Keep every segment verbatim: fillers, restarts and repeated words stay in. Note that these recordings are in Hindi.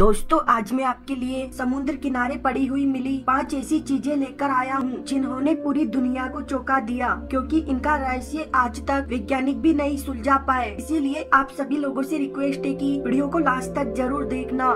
दोस्तों आज मैं आपके लिए समुद्र किनारे पड़ी हुई मिली पांच ऐसी चीजें लेकर आया हूँ जिन्होंने पूरी दुनिया को चौंका दिया, क्योंकि इनका रहस्य आज तक वैज्ञानिक भी नहीं सुलझा पाए। इसीलिए आप सभी लोगों से रिक्वेस्ट है कि वीडियो को लास्ट तक जरूर देखना।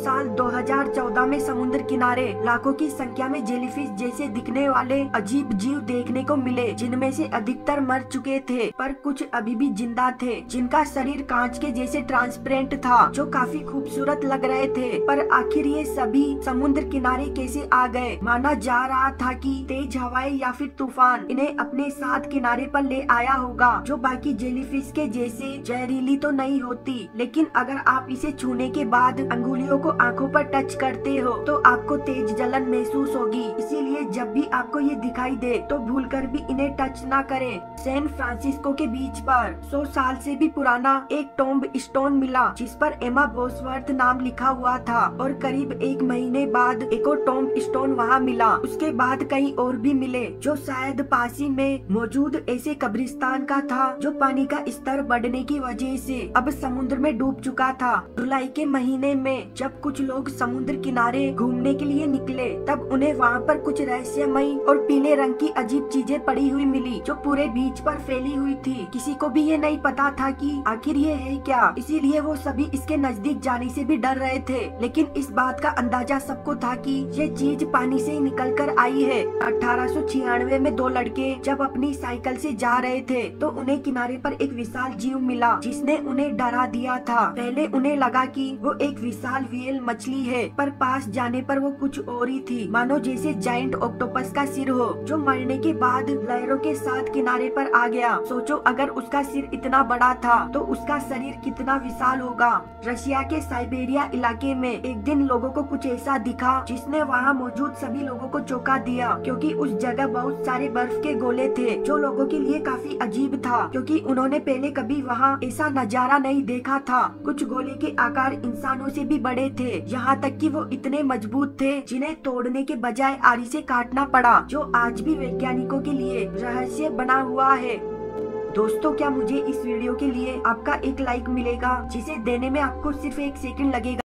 साल दो हज़ार चौदह में समुद्र किनारे लाखों की संख्या में जेलीफिश जैसे दिखने वाले अजीब जीव देखने को मिले, जिनमें से अधिकतर मर चुके थे पर कुछ अभी भी जिंदा थे, जिनका शरीर कांच के जैसे ट्रांसपेरेंट था जो काफी खूबसूरत लग रहे थे। पर आखिर ये सभी समुद्र किनारे कैसे आ गए? माना जा रहा था कि तेज हवाएं या फिर तूफान इन्हें अपने साथ किनारे पर ले आया होगा, जो बाकी जेलीफिश के जैसे जहरीली तो नहीं होती, लेकिन अगर आप इसे छूने के बाद अंगुलियों को आंखों पर टच करते हो तो आपको तेज जलन महसूस होगी। इसीलिए जब भी आपको ये दिखाई दे तो भूलकर भी इन्हें टच ना करें। सैन फ्रांसिस्को के बीच पर सौ साल से भी पुराना एक टॉम्ब स्टोन मिला जिस पर एमा बोसवर्थ नाम लिखा हुआ था, और करीब एक महीने बाद एक और टॉम्ब स्टोन वहाँ मिला। उसके बाद कई और भी मिले जो शायद पास ही में मौजूद ऐसे कब्रिस्तान का था जो पानी का स्तर बढ़ने की वजह से अब समुद्र में डूब चुका था। जुलाई के महीने में जब कुछ लोग समुद्र किनारे घूमने के लिए निकले तब उन्हें वहाँ पर कुछ रहस्यमयी और पीले रंग की अजीब चीजें पड़ी हुई मिली जो पूरे बीच पर फैली हुई थी। किसी को भी ये नहीं पता था कि आखिर ये है क्या, इसीलिए वो सभी इसके नजदीक जाने से भी डर रहे थे। लेकिन इस बात का अंदाजा सबको था कि ये चीज पानी से ही निकल कर आई है। अठारह सौ छियानवे में दो लड़के जब अपनी साइकिल से जा रहे थे तो उन्हें किनारे पर एक विशाल जीव मिला जिसने उन्हें डरा दिया था। पहले उन्हें लगा कि वो एक विशाल व्हेल मछली है, पर पास जाने पर वो कुछ और ही थी, मानो जैसे जायंट ऑक्टोपस का सिर हो जो मरने के बाद लहरों के साथ किनारे पर आ गया। सोचो अगर उसका सिर इतना बड़ा था तो उसका शरीर कितना विशाल होगा। रशिया के साइबेरिया इलाके में एक दिन लोगों को कुछ ऐसा दिखा जिसने वहाँ मौजूद सभी लोगों को चौंका दिया, क्योंकि उस जगह बहुत सारे बर्फ के गोले थे जो लोगों के लिए काफी अजीब था, क्योंकि उन्होंने पहले कभी वहाँ ऐसा नजारा नहीं देखा था। कुछ गोले के आकार इंसानों से भी बड़े थे, यहाँ तक कि वो इतने मजबूत थे जिन्हें तोड़ने के बजाय आरी से काटना पड़ा, जो आज भी वैज्ञानिकों के लिए रहस्य बना हुआ है। दोस्तों क्या मुझे इस वीडियो के लिए आपका एक लाइक मिलेगा, जिसे देने में आपको सिर्फ एक सेकंड लगेगा।